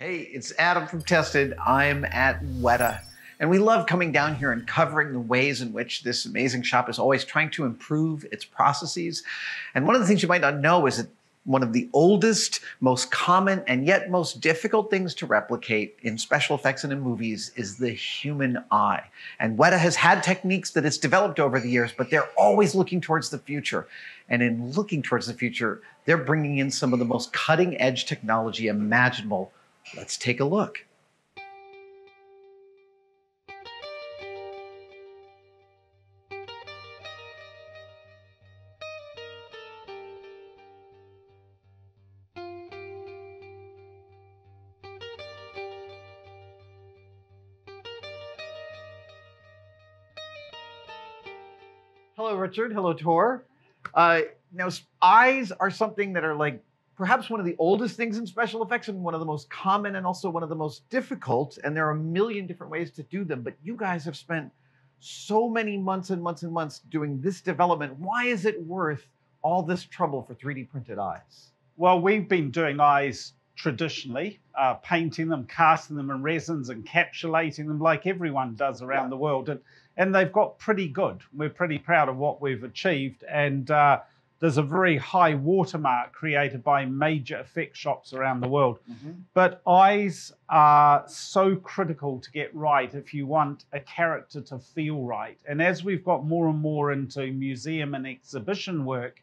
Hey, it's Adam from Tested. I'm at Weta, and we love coming down here and covering the ways in which this amazing shop is always trying to improve its processes. And one of the things you might not know is that one of the oldest, most common, and yet most difficult things to replicate in special effects and in movies is the human eye. And Weta has had techniques that it's developed over the years, but they're always looking towards the future. And in looking towards the future, they're bringing in some of the most cutting-edge technology imaginable. Let's take a look. Hello, Richard. Hello, Tor. Now, eyes are something that are like perhaps one of the oldest things in special effects and one of the most common and also one of the most difficult. And there are a million different ways to do them, but you guys have spent so many months and months and months doing this development. Why is it worth all this trouble for 3D printed eyes? Well, we've been doing eyes traditionally, painting them, casting them in resins, encapsulating them like everyone does around the world. And they've got pretty good. We're pretty proud of what we've achieved. And there's a very high watermark created by major effect shops around the world. But eyes are so critical to get right if you want a character to feel right. And as we've got more and more into museum and exhibition work,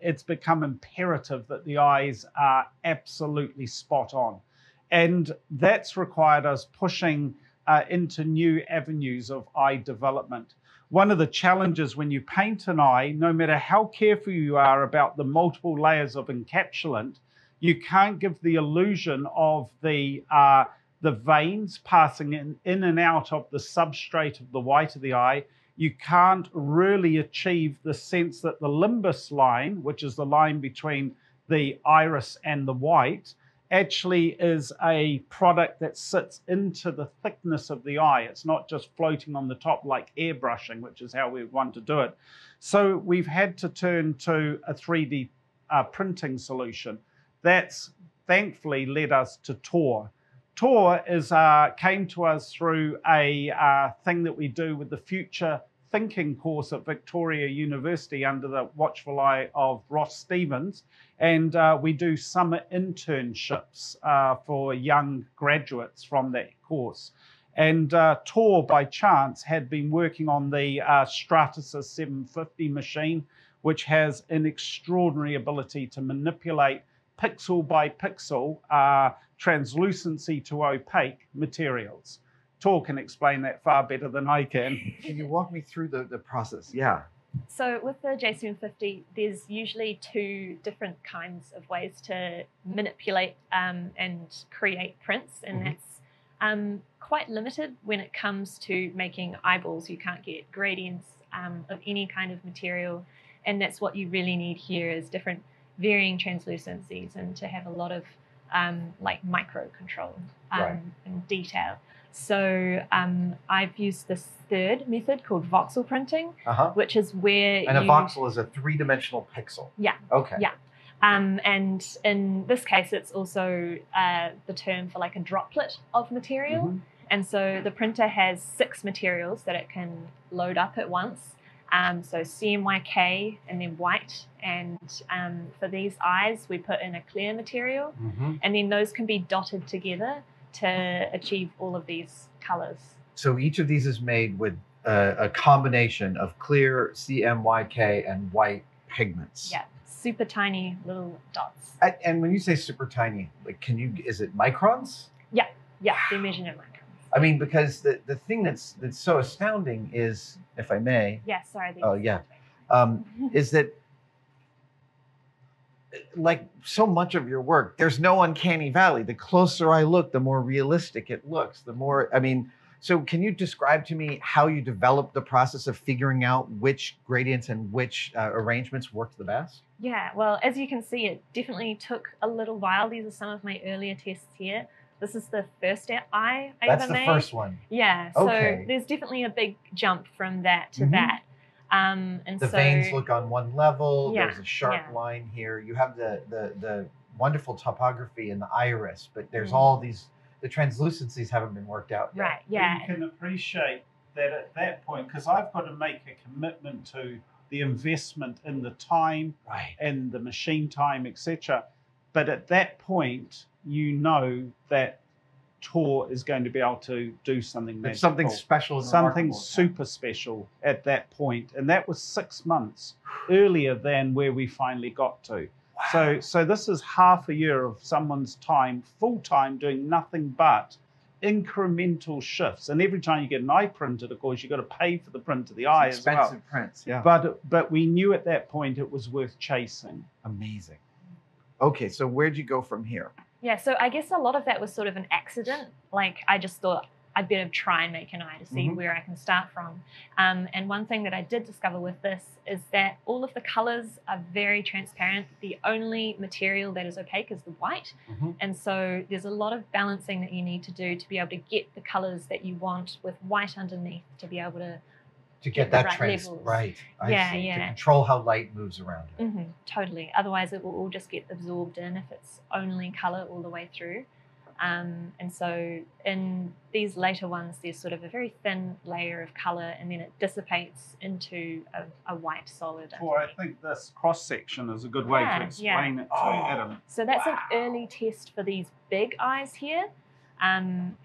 it's become imperative that the eyes are absolutely spot on. And that's required us pushing into new avenues of eye development. One of the challenges when you paint an eye, no matter how careful you are about the multiple layers of encapsulant, you can't give the illusion of the veins passing in and out of the substrate of the white of the eye. You can't really achieve the sense that the limbus line, which is the line between the iris and the white, actually is a product that sits into the thickness of the eye. It's not just floating on the top like airbrushing, which is how we want to do it. So we've had to turn to a 3D printing solution. That's thankfully led us to Tor. Tor is, came to us through a thing that we do with the Future Thinking course at Victoria University under the watchful eye of Ross Stevens. And we do summer internships for young graduates from that course. And Tor, by chance, had been working on the Stratasys 750 machine, which has an extraordinary ability to manipulate pixel by pixel translucency to opaque materials. Tor can explain that far better than I can. Can you walk me through the process? Yeah. So with the J750, there's usually two different kinds of ways to manipulate and create prints. And that's quite limited when it comes to making eyeballs. You can't get gradients of any kind of material. And that's what you really need here is different varying translucencies and to have a lot of like micro control and detail. So I've used this third method called voxel printing, which is where and a voxel is a three-dimensional pixel. Yeah. Okay. Yeah. And in this case, it's also the term for like a droplet of material. And so the printer has six materials that it can load up at once. So CMYK and then white. And for these eyes, we put in a clear material. And then those can be dotted together to achieve all of these colors. So each of these is made with a combination of clear, CMYK, and white pigments. Yeah, super tiny little dots. And when you say super tiny, like is it microns? Yeah, yeah, they measure in microns. I mean, because the thing that's so astounding is, if I may. Yeah, sorry. Oh, yeah. Is that like so much of your work, there's no uncanny valley. The closer I look, the more realistic it looks, the more, I mean, so can you describe to me how you developed the process of figuring out which gradients and which arrangements worked the best? Yeah, well, as you can see, it definitely took a little while. These are some of my earlier tests here. This is the first eye I ever made. That's the first one. Yeah, okay. So there's definitely a big jump from that to that. And the veins look on one level. There's a sharp line here. You have the wonderful topography in the iris, but there's all these, the translucencies haven't been worked out yet. Right, yeah. You can appreciate that at that point, because I've got to make a commitment to the investment in the time and the machine time, etc. But at that point, you know that Tor is going to be able to do something magical. Something special. Something super special at that point. And that was 6 months earlier than where we finally got to. Wow. So this is half a year of someone's time, full-time, doing nothing but incremental shifts. And every time you get an eye printed, of course, you've got to pay for the print of the eye as well. Expensive prints, yeah. But we knew at that point it was worth chasing. Amazing. Okay, so where'd you go from here? Yeah, so I guess a lot of that was sort of an accident. Like, I just thought I'd better try and make an eye to see where I can start from. And one thing that I did discover with this is that all of the colors are very transparent. The only material that is opaque is the white. And so there's a lot of balancing that you need to do to be able to get the colors that you want with white underneath to be able to get that right trend right. I see. To control how light moves around it. Totally. Otherwise, it will all just get absorbed in if it's only color all the way through. And so in these later ones, there's sort of a very thin layer of color, and then it dissipates into a white solid. Well, I think this cross section is a good way to explain it to Adam. So that's an early test for these big eyes here. And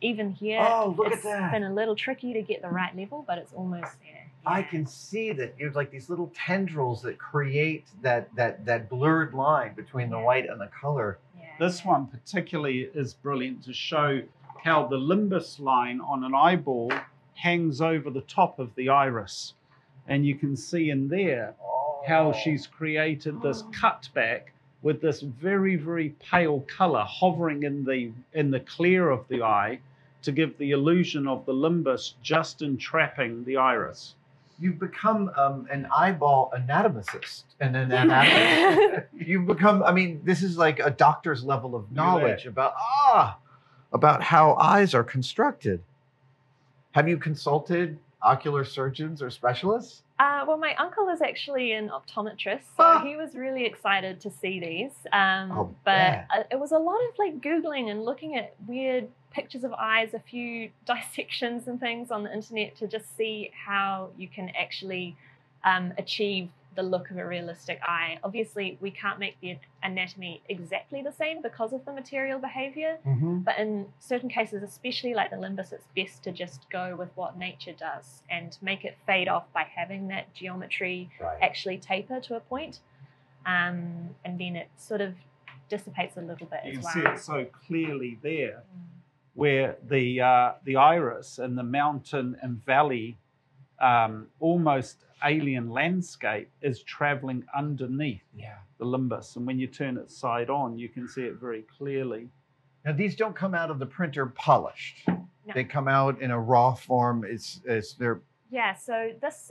even here, it's been a little tricky to get the right level, but it's almost there. Yeah. I can see that there's like these little tendrils that create that blurred line between the white and the color. Yeah. This one particularly is brilliant to show how the limbus line on an eyeball hangs over the top of the iris. And you can see in there how she's created this cutback with this very, very pale color hovering in the clear of the eye to give the illusion of the limbus just entrapping the iris. You've become an eyeball anatomist and an anatomist. You've become, I mean, this is like a doctor's level of knowledge about how eyes are constructed. Have you consulted ocular surgeons or specialists? Well, my uncle is actually an optometrist, so he was really excited to see these. It was a lot of like Googling and looking at weird pictures of eyes, a few dissections and things on the internet to just see how you can actually achieve the look of a realistic eye. Obviously, we can't make the anatomy exactly the same because of the material behavior, but in certain cases, especially like the limbus, it's best to just go with what nature does and make it fade off by having that geometry actually taper to a point. And then it sort of dissipates a little bit as well. You can see it so clearly there, where the iris and the mountain and valley almost alien landscape is traveling underneath the limbus, and when you turn it side on, you can see it very clearly. Now, these don't come out of the printer polished. No. They come out in a raw form. So this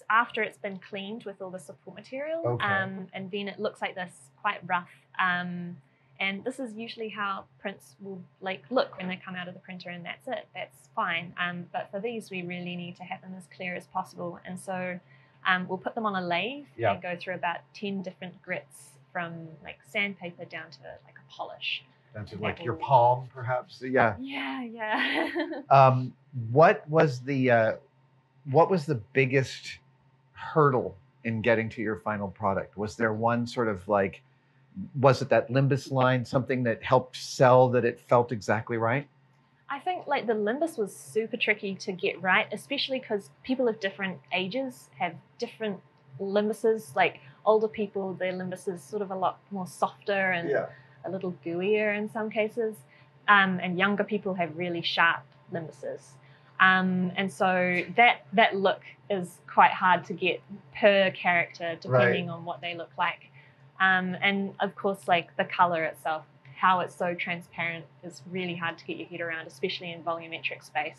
is after it's been cleaned with all the support material, and then it looks like this, quite rough. And this is usually how prints will like look when they come out of the printer, and that's it, that's fine. But for these, we really need to have them as clear as possible. And so we'll put them on a lathe and go through about 10 different grits from like sandpaper down to like a polish. Down to like your palm, perhaps? Yeah. Yeah, yeah. What was the biggest hurdle in getting to your final product? Was there one sort of like, was it that limbus line, something that helped sell that it felt exactly right? I think like the limbus was super tricky to get right, especially because people of different ages have different limbuses. Like older people, their limbus is sort of a lot more softer and a little gooier in some cases. And younger people have really sharp limbuses. And so that look is quite hard to get per character, depending on what they look like. And of course, like the color itself, how it's so transparent is really hard to get your head around, especially in volumetric space.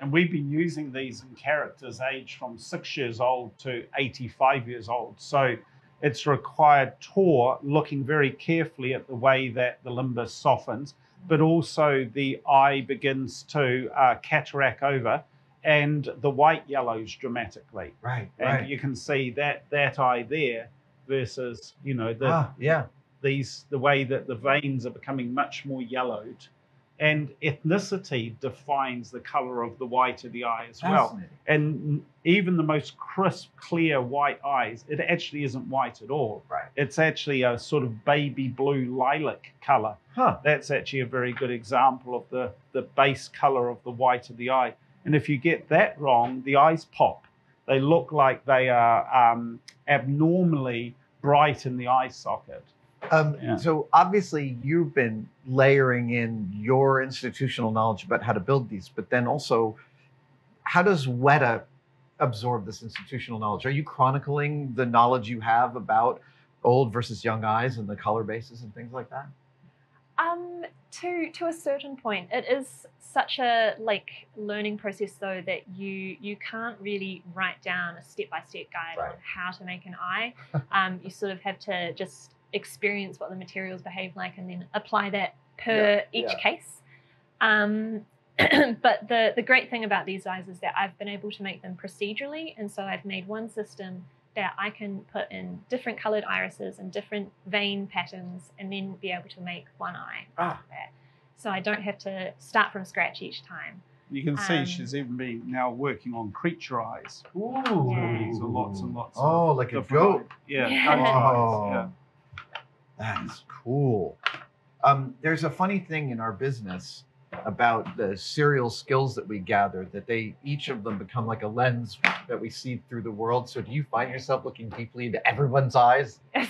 And we've been using these in characters aged from 6 years old to 85 years old. So it's required Tor looking very carefully at the way that the limbus softens, but also the eye begins to cataract over and the white yellows dramatically. Right. And you can see that eye there versus, you know, the the way that the veins are becoming much more yellowed. And ethnicity defines the color of the white of the eye as well. And even the most crisp, clear white eyes, it actually isn't white at all. Right. It's actually a sort of baby blue lilac color. Huh. That's actually a very good example of the base color of the white of the eye. And if you get that wrong, the eyes pop. They look like they are abnormally bright in the eye socket. So obviously you've been layering in your institutional knowledge about how to build these, but then also how does Weta absorb this institutional knowledge? Are you chronicling the knowledge you have about old versus young eyes and the color bases and things like that? To a certain point. It is such a learning process though that you can't really write down a step-by-step guide on how to make an eye. You sort of have to just experience what the materials behave like and then apply that per each case. But the great thing about these eyes is that I've been able to make them procedurally, and so I've made one system that I can put in different coloured irises and different vein patterns and then be able to make one eye out of that. So I don't have to start from scratch each time. You can see she's even been now working on creature eyes. Ooh. Yeah. So lots and lots of like a goat. Yeah. That's cool. There's a funny thing in our business about the serial skills that we gather, that each of them become like a lens that we see through the world. So do you find yourself looking deeply into everyone's eyes? A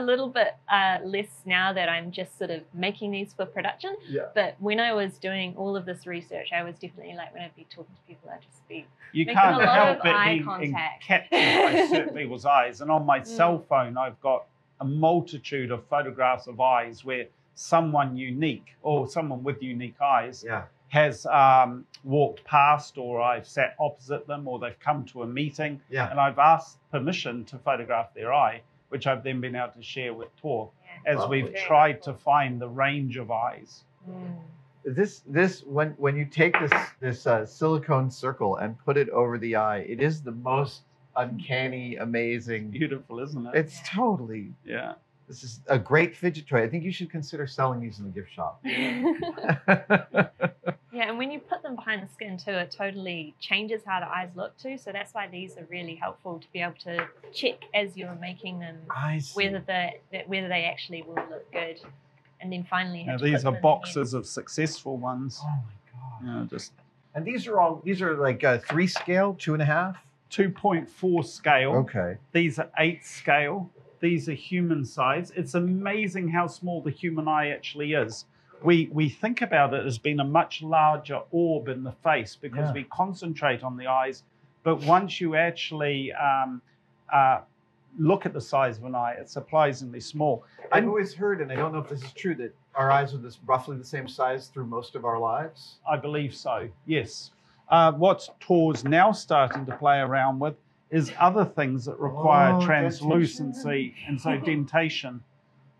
little bit less now that I'm just sort of making these for production. Yeah. But when I was doing all of this research, I was definitely when I'd be talking to people, I'd just be making a lot of eye contact. You can't help but be captured by certain people's eyes. And on my cell phone, I've got a multitude of photographs of eyes where someone unique or someone with unique eyes has walked past, or I've sat opposite them, or they've come to a meeting, and I've asked permission to photograph their eye, which I've then been able to share with Tor as we've tried to find the range of eyes. This when you take this silicone circle and put it over the eye, it is the most uncanny, amazing, beautiful, isn't it? It's totally This is a great fidget toy. I think you should consider selling these in the gift shop. And when you put them behind the skin too, it totally changes how the eyes look too. So that's why these are really helpful to be able to check as you're making them whether they actually will look good. And then finally, these are boxes of successful ones. Oh my god! Yeah, and these are all. These are like 3 scale, 2.5, 2.4 scale. Okay. These are 8 scale. These are human size. It's amazing how small the human eye actually is. We think about it as being a much larger orb in the face because we concentrate on the eyes. But once you actually look at the size of an eye, it's surprisingly small. I've always heard, and I don't know if this is true, that our eyes are roughly the same size through most of our lives. I believe so, yes. What Tor's now starting to play around with is other things that require translucency, and so dentation.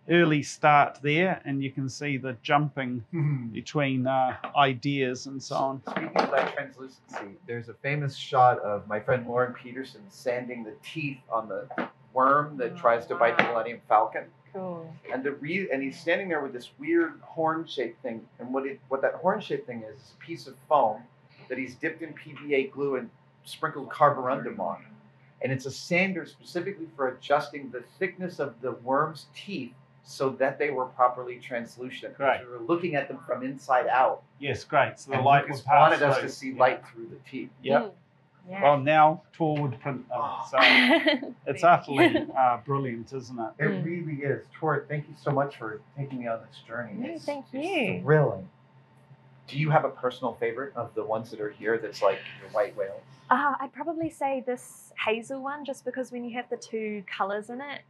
Early start there, and you can see the jumping between ideas and so on. Speaking of that translucency, there's a famous shot of my friend Lauren Peterson sanding the teeth on the worm that tries to bite the Millennium Falcon. Cool. And and he's standing there with this weird horn-shaped thing, and what that horn-shaped thing is a piece of foam that he's dipped in PVA glue and sprinkled carborundum on. And it's a sander specifically for adjusting the thickness of the worm's teeth so that they were properly translucent. Right. We were looking at them from inside out. Yes, great. So the light was wanted us to see light through the teeth. Yep. Yeah. Well, now Tor would print them. So it's utterly brilliant, isn't it? It really is. Tor, thank you so much for taking me on this journey. Thank you. It's thrilling. Do you have a personal favorite of the ones that are here that's like your white whale? I'd probably say this hazel one, just because when you have the 2 colours in it,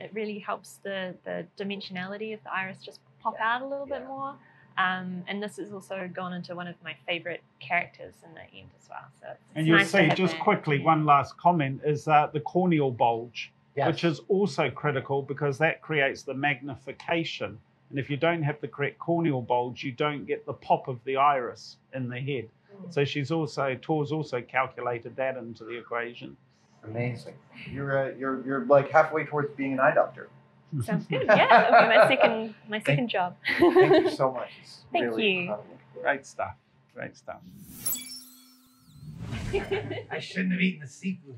it really helps the dimensionality of the iris just pop out a little bit more. And this has also gone into one of my favourite characters in the end as well. So it's nice you'll see, just quickly, one last comment, is the corneal bulge, which is also critical because that creates the magnification. And if you don't have the correct corneal bulge, you don't get the pop of the iris in the head. So Tor's also calculated that into the equation. Amazing. You're like halfway towards being an eye doctor. Sounds good. Yeah, that would be my second job. Thank you so much. It's really great stuff. Great stuff. I shouldn't have eaten the seafood.